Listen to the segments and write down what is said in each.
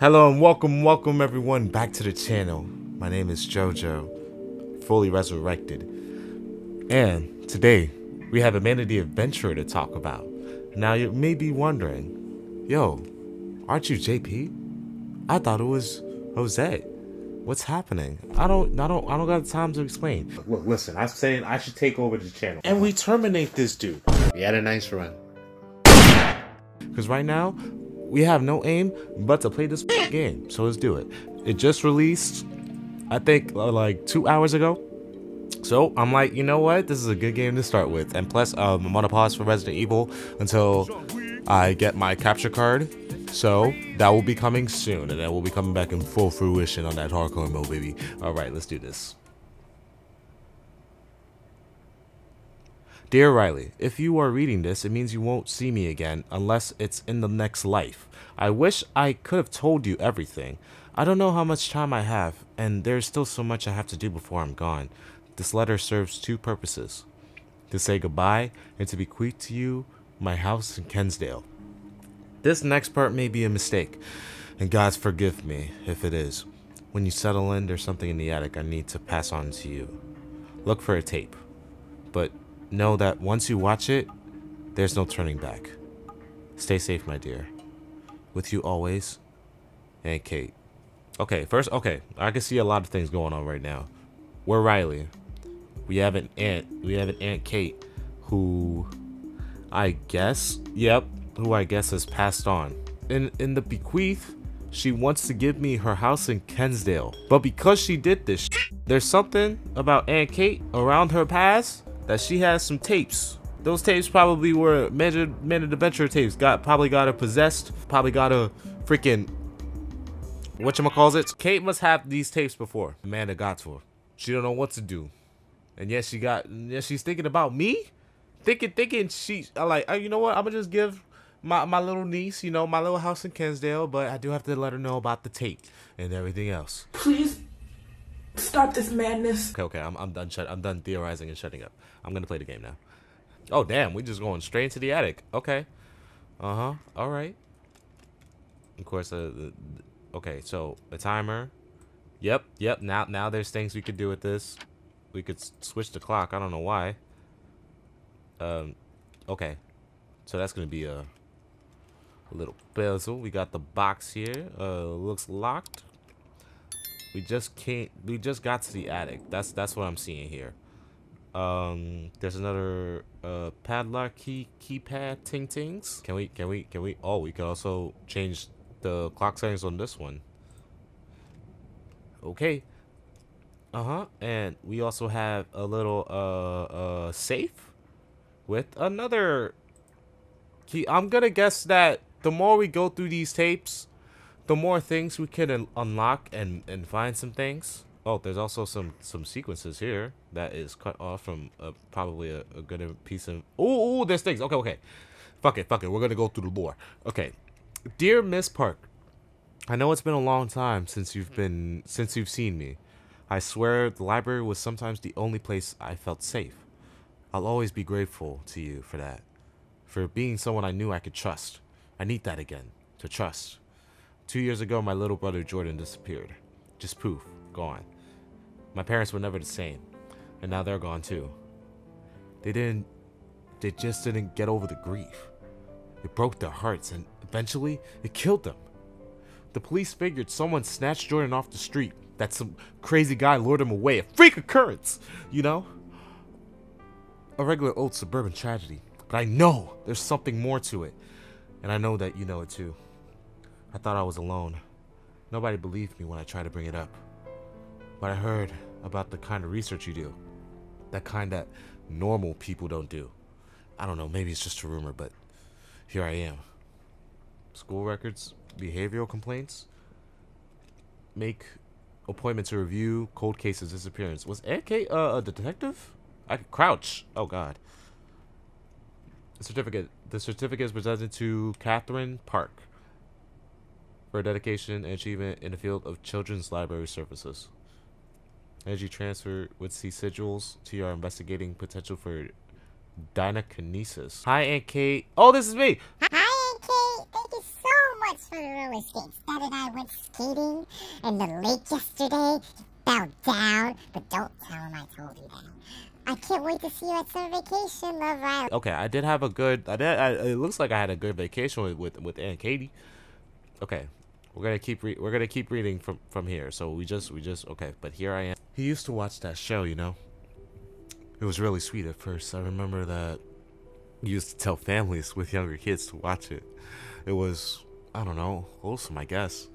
Hello and welcome everyone back to the channel. My name is JoJo, fully resurrected. And today, we have Amanda the Adventurer to talk about. Now you may be wondering, yo, aren't you JP? I thought it was Jose. What's happening? I don't got the time to explain. Look, listen, I'm saying I should take over the channel. And we terminate this dude. We had a nice run. Cause right now, we have no aim but to play this game, so let's do it. It just released, I think, like 2 hours ago. So I'm like, you know what? This is a good game to start with. And plus, I'm on a pause for Resident Evil until I get my capture card. So that will be coming soon, and then we'll be coming back in full fruition on that hardcore mode, baby. All right, let's do this. Dear Riley, if you are reading this, it means you won't see me again unless it's in the next life. I wish I could have told you everything. I don't know how much time I have, and there's still so much I have to do before I'm gone. This letter serves two purposes: to say goodbye and to bequeath to you my house in Kinsdale. This next part may be a mistake, and God forgive me if it is. When you settle in, there's something in the attic I need to pass on to you. Look for a tape, but know that once you watch it, there's no turning back. Stay safe, my dear. With you always, and Kate. Okay, first, okay, I can see a lot of things going on right now. We're Riley. We have an aunt Kate, who I guess, yep, who I guess has passed on. In the bequeath, she wants to give me her house in Kinsdale. But because she did this shit, there's something about Aunt Kate around her past that she has some tapes. Those tapes probably were Amanda the Adventurer tapes. Probably got her possessed. Probably got her freaking whatchamacallit. Kate must have these tapes before Amanda got to her. She don't know what to do, and yes, she's thinking about me, thinking. You know what? I'm gonna just give my little niece, you know, my little house in Kinsdale, but I do have to let her know about the tape and everything else. Please. Stop this madness. Okay, I'm done theorizing and shutting up. I'm gonna play the game now. Oh damn, we just going straight into the attic. Okay. All right. Of course. Okay, so a timer. Yep. Now there's things we could do with this. We could switch the clock. I don't know why. Okay. So that's gonna be a little puzzle. We got the box here. Looks locked. We just got to the attic. That's what I'm seeing here. There's another padlock keypad ting-tings. Can we oh, we can also change the clock settings on this one. Okay. And we also have a little safe with another key. I'm gonna guess that the more we go through these tapes, the more things we can unlock and find some things. Oh, there's also some sequences here that is cut off from probably a good piece of... Ooh, there's things. Okay. Fuck it. We're gonna go through the lore. Okay. Dear Miss Park, I know it's been a long time since you've seen me. I swear the library was sometimes the only place I felt safe. I'll always be grateful to you for that. For being someone I knew I could trust. I need that again. To trust. 2 years ago, my little brother Jordan disappeared. Just poof, gone. My parents were never the same, and now they're gone too. They just didn't get over the grief. It broke their hearts, and eventually, it killed them. The police figured someone snatched Jordan off the street, that some crazy guy lured him away. A freak occurrence, you know? A regular old suburban tragedy. But I know there's something more to it, and I know that you know it too. I thought I was alone. Nobody believed me when I tried to bring it up. But I heard about the kind of research you do. That kind that normal people don't do. I don't know, maybe it's just a rumor, but here I am. School records, behavioral complaints, make appointment to review cold cases, disappearance. Was AK a detective? I could crouch. Oh God. The certificate is presented to Catherine Park for dedication and achievement in the field of children's library services. Energy transfer would see sigils to your investigating potential for dynakinesis. Hi, Aunt Kate. Oh, this is me. Hi, Aunt Kate. Thank you so much for roller skates. Dad and I went skating in the lake yesterday. He fell down, but don't tell him I told you that. I can't wait to see you at summer vacation, Love Island. Okay, I did have a good. It looks like I had a good vacation with Aunt Katie. Okay, we're gonna keep reading from here. So we just okay. But here I am. He used to watch that show, you know. It was really sweet at first. I remember that. Used to tell families with younger kids to watch it. It was, I don't know, wholesome, I guess.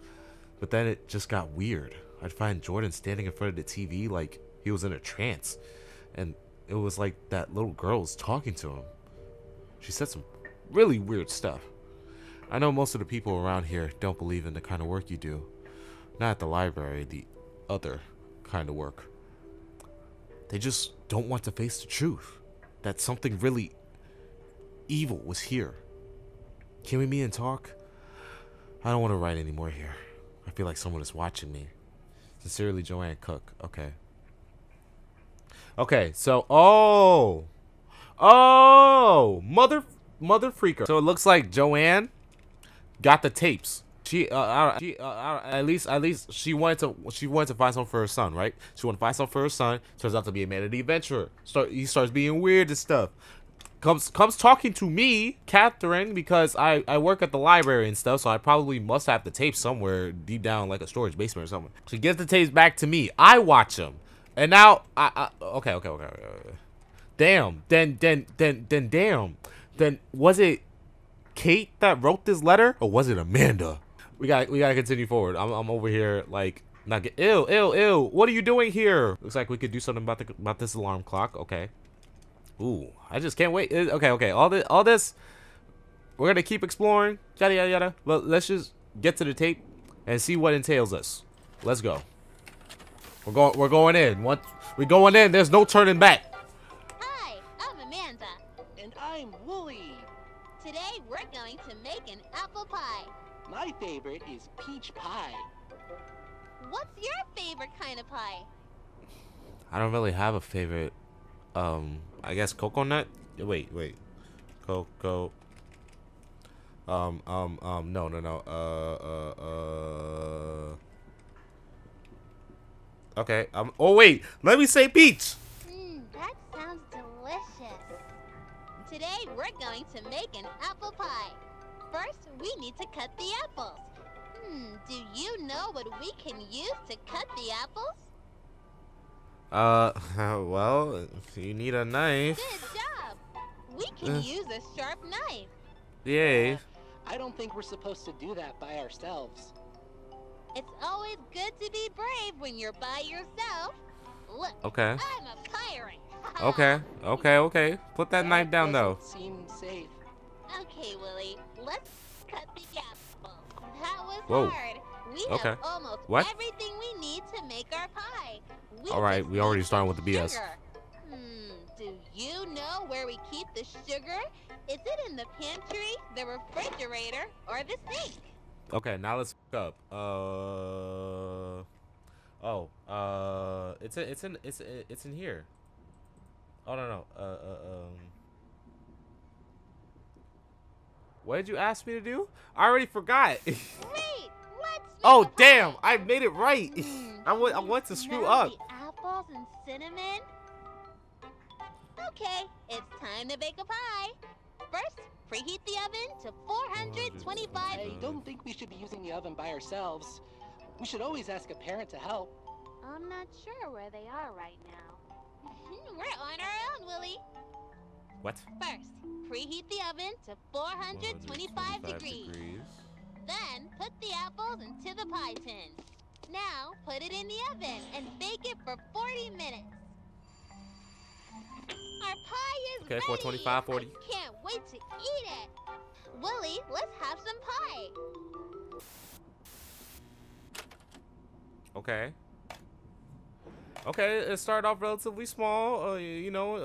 But then it just got weird. I'd find Jordan standing in front of the TV like he was in a trance. And it was like that little girl was talking to him. She said some really weird stuff. I know most of the people around here don't believe in the kind of work you do. Not at the library, the other kind of work. They just don't want to face the truth. That something really evil was here. Can we meet and talk? I don't want to write anymore here. I feel like someone is watching me. Sincerely, Joanne Cook. Okay. Okay, so oh, mother freaker. So it looks like Joanne got the tapes. At least she wanted to find something for her son, right? She wanted to find something for her son. Turns out to be Amanda the Adventurer. He starts being weird and stuff. Comes talking to me, Catherine, because I work at the library and stuff, so I probably must have the tape somewhere deep down, like a storage basement or something. She gives the tapes back to me. I watch them, and now okay. Damn. Then was it Kate that wrote this letter, or was it Amanda? We gotta continue forward. I'm over here like not get ew. What are you doing here? Looks like we could do something about this alarm clock. Okay. Ooh, I just can't wait. Okay. All this, we're gonna keep exploring. Yada yada. But let's just get to the tape and see what entails us. Let's go. We're going in. What? We're going in. There's no turning back. Hi, I'm Amanda, and I'm Wooly. Today we're going to make an apple pie. My favorite is peach pie. What's your favorite kind of pie? I don't really have a favorite. I guess coconut. Wait. Coco. No. Okay. Oh wait. Let me say peach. That sounds delicious. Today we're going to make an apple pie. First, we need to cut the apples. Do you know what we can use to cut the apples? Well, you need a knife. Good job. We can use a sharp knife. Yay. I don't think we're supposed to do that by ourselves. It's always good to be brave when you're by yourself. Look, okay. I'm a pirate. Okay. Put that knife down, though. Seems safe. Okay, Willie, let's cut the apple. That was hard. We have almost everything we need to make our pie. Alright, we already started with the BS. Do you know where we keep the sugar? Is it in the pantry, the refrigerator, or the sink? Okay, now let's up. It's in here. Oh no. What did you ask me to do? I already forgot. Wait. Oh damn! I made it right. I want to screw up. The apples and cinnamon. Okay, it's time to bake a pie. First, preheat the oven to 425. I don't think we should be using the oven by ourselves. We should always ask a parent to help. I'm not sure where they are right now. We're on our own, Willie. What? First, preheat the oven to 425 degrees. Then, put the apples into the pie tin. Now, put it in the oven and bake it for 40 minutes. Our pie is ready! Okay, 425, 40. I can't wait to eat it! Willie, let's have some pie! Okay, it started off relatively small, you know,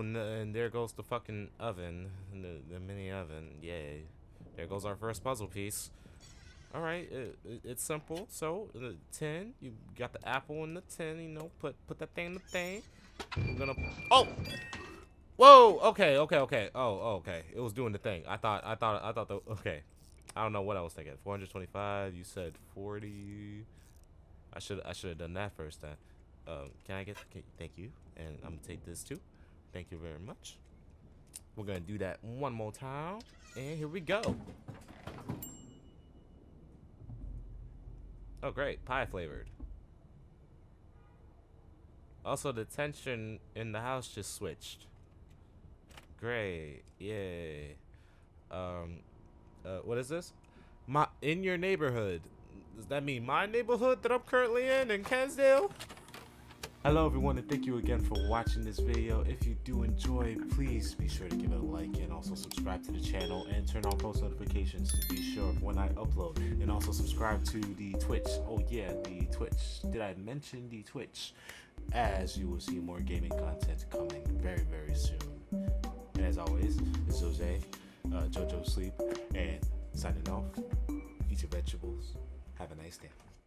and there goes the fucking oven, the mini oven, yay. There goes our first puzzle piece. All right, it's simple. So the tin, you got the apple in the tin. You know, put that thing in the thing. I'm gonna. Oh, whoa. Okay. Oh, okay. It was doing the thing. I thought. Okay. I don't know what I was thinking. 425. You said 40. I should have done that first. Then, can I get? Thank you. And I'm gonna take this too. Thank you very much. We're gonna do that one more time, and here we go. Oh, great, pie flavored. Also, the tension in the house just switched. Great, yay. What is this? In your neighborhood. Does that mean my neighborhood that I'm currently in Kinsdale? Hello everyone, and thank you again for watching this video. If you do enjoy, please be sure to give it a like and also subscribe to the channel and turn on post notifications to be sure of when I upload, and also subscribe to the Twitch. Oh yeah, the Twitch. Did I mention the Twitch? As you will see more gaming content coming very, very soon. And as always, it's Jose, JoJo Sleep, and signing off. Eat your vegetables. Have a nice day.